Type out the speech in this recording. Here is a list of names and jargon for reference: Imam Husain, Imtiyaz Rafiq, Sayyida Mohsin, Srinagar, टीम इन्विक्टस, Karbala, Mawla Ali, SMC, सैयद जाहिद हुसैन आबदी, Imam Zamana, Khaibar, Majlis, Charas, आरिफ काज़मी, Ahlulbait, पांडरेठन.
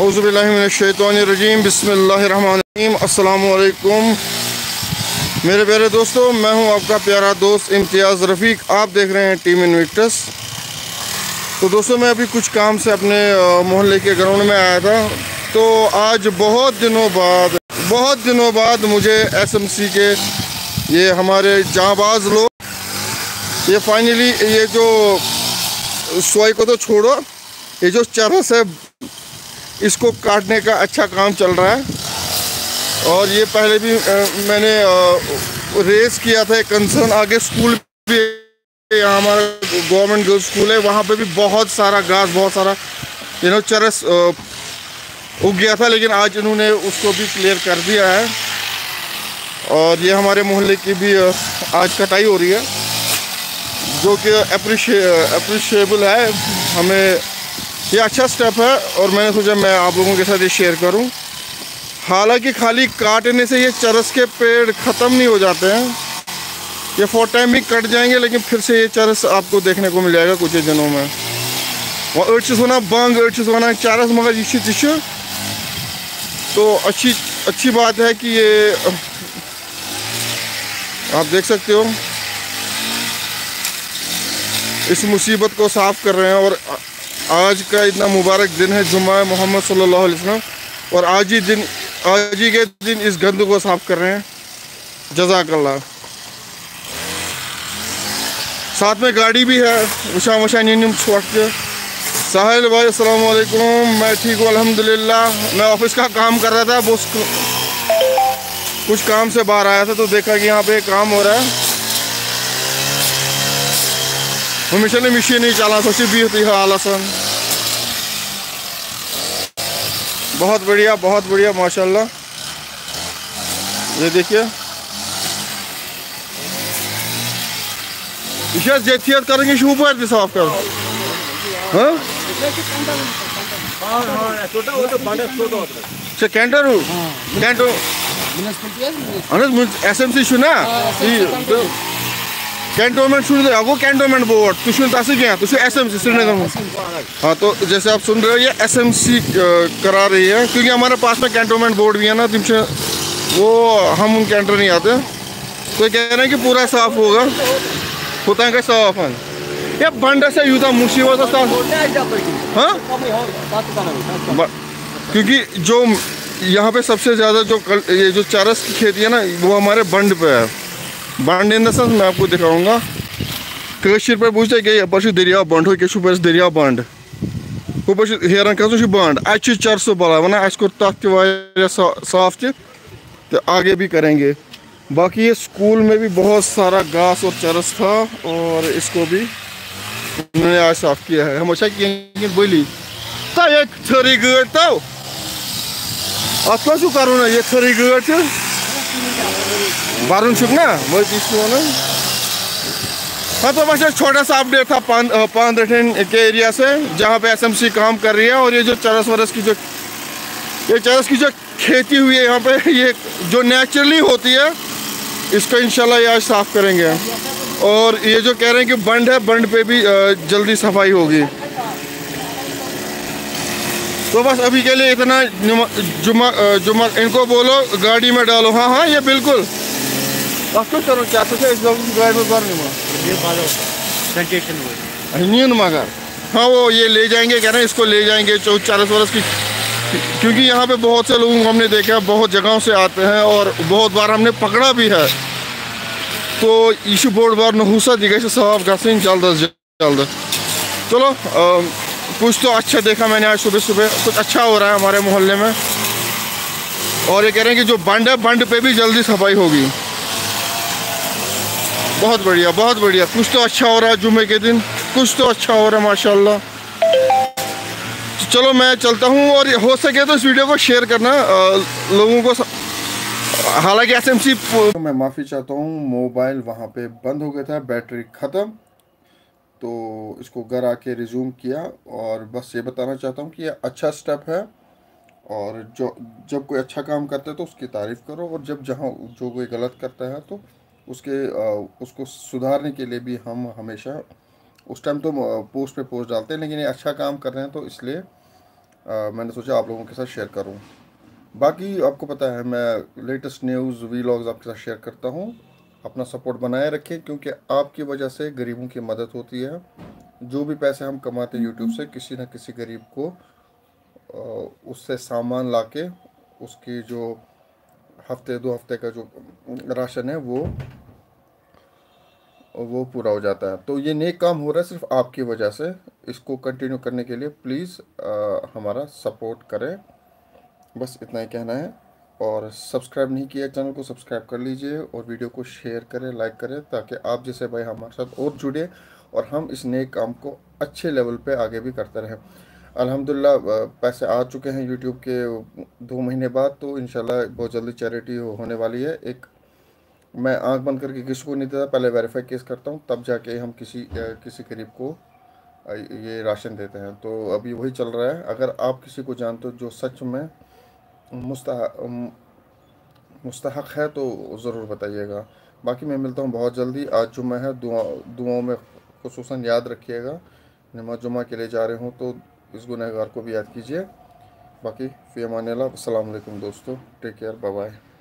औज़ुबिल्लाहिमिनश्शैतानिर्रजीम बिस्मिल्लाहिर्रहमानिर्रहीम। अस्सलामुअलैकुम मेरे प्यारे दोस्तों, मैं हूं आपका प्यारा दोस्त इम्तियाज़ रफ़ीक। आप देख रहे हैं टीम इन्विक्टस। तो दोस्तों, मैं अभी कुछ काम से अपने मोहल्ले के ग्राउंड में आया था। तो आज बहुत दिनों बाद मुझे SMC के ये हमारे जांबाज लोग ये फाइनली ये जो सोई को तो छोड़ो, ये जो चरस है इसको काटने का अच्छा काम चल रहा है। और ये पहले भी मैंने रेस किया था एक कंसर्न। आगे स्कूल भी, यहाँ हमारा गवर्नमेंट गर्ल्स स्कूल है, वहाँ पे भी बहुत सारा घास, बहुत सारा चरस उग गया था, लेकिन आज इन्होंने उसको भी क्लियर कर दिया है। और ये हमारे मोहल्ले की भी आज कटाई हो रही है, जो कि अप्रिशिएबल है। हमें ये अच्छा स्टेप है और मैंने सोचा मैं आप लोगों के साथ ये शेयर करूं। हालांकि खाली काटने से ये चरस के पेड़ ख़त्म नहीं हो जाते हैं, ये फॉर टाइम भी कट जाएंगे, लेकिन फिर से ये चरस आपको देखने को मिल जाएगा कुछ ही दिनों में। और अच्छी सोना बंग अच्छी सोना चरस मगर इसी चीज तो अच्छी बात है कि ये आप देख सकते हो इस मुसीबत को साफ़ कर रहे हैं। और आज का इतना मुबारक दिन है, जुम्मा मोहम्मद सल्लल्लाहु अलैहि वसल्लम, और आज ही के दिन इस गंद को साफ कर रहे हैं। जज़ाकल्लाह। साथ में गाड़ी भी है उषा नीम छोट के। साहिल भाई अस्सलाम वालेकुम, मैं ठीक हूँ अल्हम्दुलिल्लाह। मैं ऑफिस का काम कर रहा था, बस कुछ काम से बाहर आया था तो देखा कि यहाँ पे काम हो रहा है। हमेशा ने मशीन नहीं चला सोची भी होती है आलासन। बहुत बढ़िया माशाल्लाह। ये देखिए इशार जेथियत करेंगे शूपर भी साफ कर। हाँ अच्छा कैंटर हूँ कैंटर अनेस SMC सुना कैंटोनमेंट सुन रहे हो, कैंटोनमेंट बोर्ड तुम तुम क्या SMC श्रीनगर में। हाँ तो जैसे आप सुन रहे हो ये SMC करा रही है, क्योंकि हमारे पास में कैंटोनमेंट बोर्ड भी है ना, तुमसे वो हम उन कैंटर नहीं आते, तो कह रहे हैं कि पूरा साफ होगा होता है साफ है ये बंडा से यूता मुसीबत हाँ। क्योंकि जो यहाँ पे सबसे ज़्यादा जो ये जो चरस की खेती है ना, वो हमारे बंड पे है। बांड दस मैं आपको दिखाऊंगा। कशिर पे पूछते कि यप दरिया बंड हो दरिया बंड हूँ हेरन खसो बंड अच्छे चरस बला वन अर तथा साफ तो आगे भी करेंगे। बाकी ये स्कूल में भी बहुत सारा घास और चरस था और इसको भी उन्होंने आज साफ किया है। हम अच्छा बली थरी गड़ तो अत करो ये थरी गड़ बारून शुभ ना वही चीज होना। हाँ तो बस एक छोटा सा अपडेट था पांडरेठन के एरिया से, जहाँ पे SMC काम कर रही है। और ये जो चरस वरस की जो खेती हुई है यहाँ पे, ये जो नेचुरली होती है इसको इंशाल्लाह ये आज साफ करेंगे। और ये जो कह रहे हैं कि बंड है, बंड पे भी जल्दी सफाई होगी। तो बस अभी के लिए इतना। जुम्मा इनको बोलो गाड़ी में डालो। हाँ हाँ ये बिल्कुल करो क्या सोचा इस गाड़ी में बार मगर हाँ वो ये ले जाएंगे, कह रहे हैं इसको ले जाएंगे चरस वरस की। क्योंकि यहाँ पे बहुत से लोगों को हमने देखा बहुत जगहों से आते हैं और बहुत बार हमने पकड़ा भी है। तो इशू बोर्ड बार नहूसा दी गई साफ घसीन जल्द। चलो कुछ तो अच्छा देखा मैंने आज सुबह सुबह, कुछ अच्छा हो रहा है हमारे मोहल्ले में। और ये कह रहे हैं कि जो बंड है बंड पे भी जल्दी सफाई होगी। बहुत बढ़िया कुछ तो अच्छा हो रहा है जुम्मे के दिन, कुछ तो अच्छा हो रहा है माशाल्लाह। चलो मैं चलता हूँ और हो सके तो इस वीडियो को शेयर करना लोगों को। हालांकि SMC मैं माफ़ी चाहता हूँ, मोबाइल वहाँ पे बंद हो गया था, बैटरी ख़त्म, तो इसको घर आके रिज्यूम किया। और बस ये बताना चाहता हूँ कि ये अच्छा स्टेप है। और जो जब कोई अच्छा काम करता है तो उसकी तारीफ़ करो, और जब जहाँ जो कोई गलत करता है तो उसको सुधारने के लिए भी हम हमेशा उस टाइम तो पोस्ट पे पोस्ट डालते हैं, लेकिन ये अच्छा काम कर रहे हैं तो इसलिए मैंने सोचा आप लोगों के साथ शेयर करूं। बाकी आपको पता है मैं लेटेस्ट न्यूज़ व्लॉग्स आपके साथ शेयर करता हूं। अपना सपोर्ट बनाए रखें क्योंकि आपकी वजह से गरीबों की मदद होती है। जो भी पैसे हम कमाते हैं यूट्यूब से, किसी न किसी गरीब को उससे सामान लाके उसकी जो हफ्ते दो हफ्ते का जो राशन है वो पूरा हो जाता है। तो ये नेक काम हो रहा है सिर्फ आपकी वजह से। इसको कंटिन्यू करने के लिए प्लीज़ हमारा सपोर्ट करें। बस इतना ही कहना है। और सब्सक्राइब नहीं किया चैनल को सब्सक्राइब कर लीजिए और वीडियो को शेयर करें, लाइक करें, ताकि आप जैसे भाई हमारे साथ और जुड़े और हम इस नेक काम को अच्छे लेवल पे आगे भी करते रहें। अल्हम्दुलिल्लाह पैसे आ चुके हैं यूट्यूब के 2 महीने बाद, तो इंशाल्लाह बहुत जल्दी चैरिटी होने वाली है। एक मैं आंख बंद करके किसी को नहीं देता, पहले वेरीफाई केस करता हूँ तब जाके हम किसी गरीब को ये राशन देते हैं। तो अभी वही चल रहा है। अगर आप किसी को जानते हो जो सच में मुस्तहक है तो ज़रूर बताइएगा। बाकी मैं मिलता हूँ बहुत जल्दी। आज जुम्मा है, दुआओं में खुसूसन याद रखिएगा। नमाज जुम्मा के लिए जा रहे हो तो इस गुनहगार को भी याद कीजिए। बाकी फी अमान अल्लाह। अस्सलाम वालेकुम दोस्तों, टेक केयर, बाय बाय।